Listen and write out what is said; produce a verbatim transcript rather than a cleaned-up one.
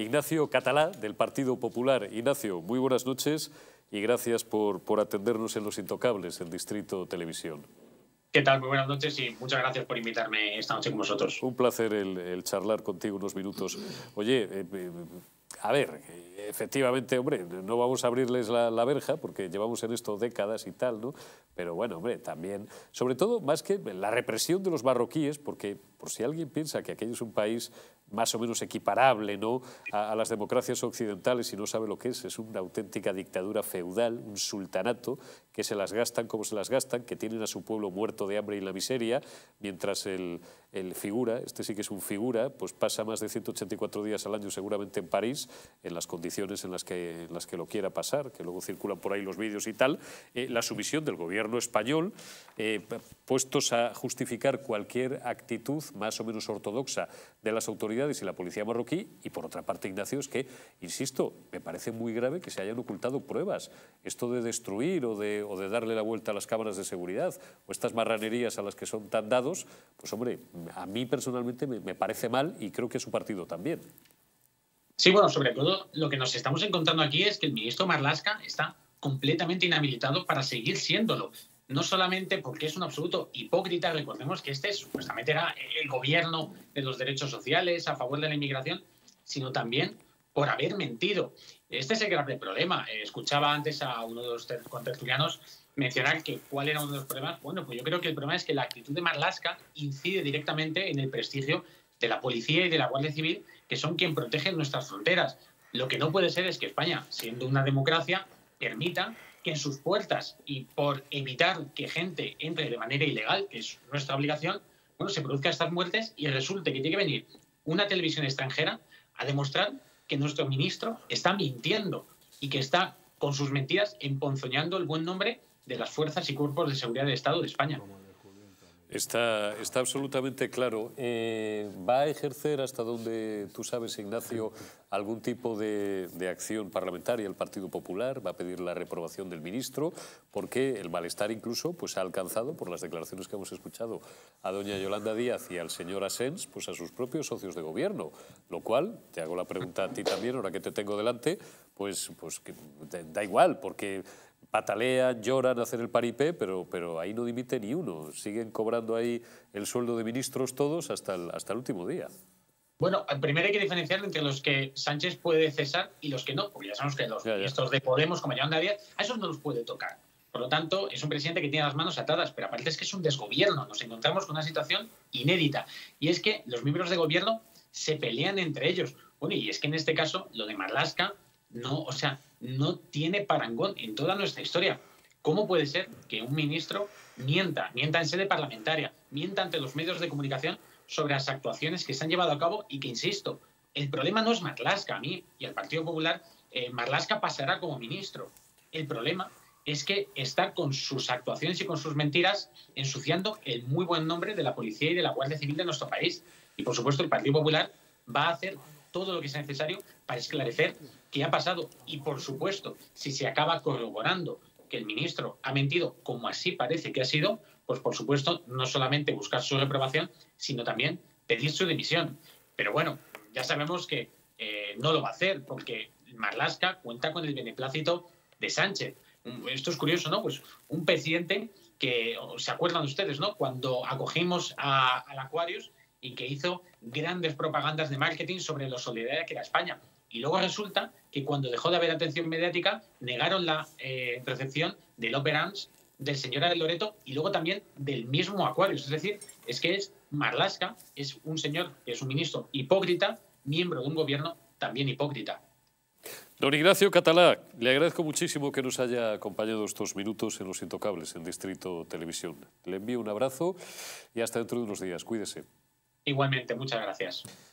Ignacio Catalá, del Partido Popular. Ignacio, muy buenas noches y gracias por, por atendernos en Los Intocables, en Distrito Televisión. ¿Qué tal? Muy buenas noches y muchas gracias por invitarme esta noche con vosotros. Un placer el, el charlar contigo unos minutos. Oye, eh, eh, a ver, efectivamente, hombre, no vamos a abrirles la, la verja porque llevamos en esto décadas y tal, ¿no? Pero bueno, hombre, también, sobre todo, más que la represión de los marroquíes, porque por si alguien piensa que aquello es un país más o menos equiparable, ¿no?, a, a las democracias occidentales y no sabe lo que es, es una auténtica dictadura feudal, un sultanato, que se las gastan como se las gastan, que tienen a su pueblo muerto de hambre y la miseria, mientras el, el figura, este sí que es un figura, pues pasa más de ciento ochenta y cuatro días al año seguramente en París, en las condiciones en las que, en las que lo quiera pasar, que luego circulan por ahí los vídeos y tal, eh, la sumisión del gobierno español, eh, puestos a justificar cualquier actitud más o menos ortodoxa de las autoridades y la policía marroquí. Y por otra parte, Ignacio, es que, insisto, me parece muy grave que se hayan ocultado pruebas. Esto de destruir o de, o de darle la vuelta a las cámaras de seguridad o estas marranerías a las que son tan dados, pues hombre, a mí personalmente me, me parece mal y creo que a su partido también. Sí, bueno, sobre todo lo que nos estamos encontrando aquí es que el ministro Marlaska está completamente inhabilitado para seguir siéndolo. No solamente porque es un absoluto hipócrita, recordemos que este supuestamente era el gobierno de los derechos sociales, a favor de la inmigración, sino también por haber mentido. Este es el grave problema. Escuchaba antes a uno de los contertulianos mencionar que cuál era uno de los problemas. Bueno, pues yo creo que el problema es que la actitud de Marlaska incide directamente en el prestigio de la policía y de la Guardia Civil, que son quien protegen nuestras fronteras. Lo que no puede ser es que España, siendo una democracia, permita que en sus puertas, y por evitar que gente entre de manera ilegal, que es nuestra obligación, bueno, se produzcan estas muertes y resulte que tiene que venir una televisión extranjera a demostrar que nuestro ministro está mintiendo y que está, con sus mentiras, emponzoñando el buen nombre de las fuerzas y cuerpos de seguridad del Estado de España. Está, está absolutamente claro. Eh, ¿Va a ejercer, hasta donde tú sabes, Ignacio, algún tipo de, de acción parlamentaria el Partido Popular? ¿Va a pedir la reprobación del ministro? Porque el malestar incluso pues, ha alcanzado, por las declaraciones que hemos escuchado, a doña Yolanda Díaz y al señor Asens, pues a sus propios socios de gobierno. Lo cual, te hago la pregunta a ti también, ahora que te tengo delante, pues, pues que da igual, porque patalean, lloran, hacen el paripé, pero, pero ahí no dimite ni uno. Siguen cobrando ahí el sueldo de ministros todos hasta el, hasta el último día. Bueno, primero hay que diferenciar entre los que Sánchez puede cesar y los que no, porque ya sabemos que los ya, ya. ministros de Podemos, como Yolanda Díaz, a esos no los puede tocar. Por lo tanto, es un presidente que tiene las manos atadas, pero aparte es que es un desgobierno. Nos encontramos con una situación inédita. Y es que los miembros de gobierno se pelean entre ellos. Bueno, y es que en este caso, lo de Marlaska, no, o sea, no tiene parangón en toda nuestra historia. ¿Cómo puede ser que un ministro mienta, mienta en sede parlamentaria, mienta ante los medios de comunicación sobre las actuaciones que se han llevado a cabo y que, insisto, el problema no es Marlaska? A mí y al Partido Popular, eh, Marlaska pasará como ministro. El problema es que está con sus actuaciones y con sus mentiras ensuciando el muy buen nombre de la policía y de la Guardia Civil de nuestro país. Y, por supuesto, el Partido Popular va a hacer todo lo que sea necesario para esclarecer qué ha pasado. Y, por supuesto, si se acaba corroborando que el ministro ha mentido, como así parece que ha sido, pues, por supuesto, no solamente buscar su reprobación, sino también pedir su dimisión. Pero, bueno, ya sabemos que eh, no lo va a hacer, porque Marlaska cuenta con el beneplácito de Sánchez. Esto es curioso, ¿no? Pues un presidente que, ¿se acuerdan ustedes, no?, cuando acogimos a, al Aquarius y que hizo grandes propagandas de marketing sobre lo solidaria que era España. Y luego resulta que cuando dejó de haber atención mediática, negaron la eh, recepción del Operans, del señor de Loreto y luego también del mismo Aquarius. Es decir, es que es Marlaska, es un señor que es un ministro hipócrita, miembro de un gobierno también hipócrita. Don Ignacio Catalá, le agradezco muchísimo que nos haya acompañado estos minutos en Los Intocables, en Distrito Televisión. Le envío un abrazo y hasta dentro de unos días. Cuídese. Igualmente, muchas gracias.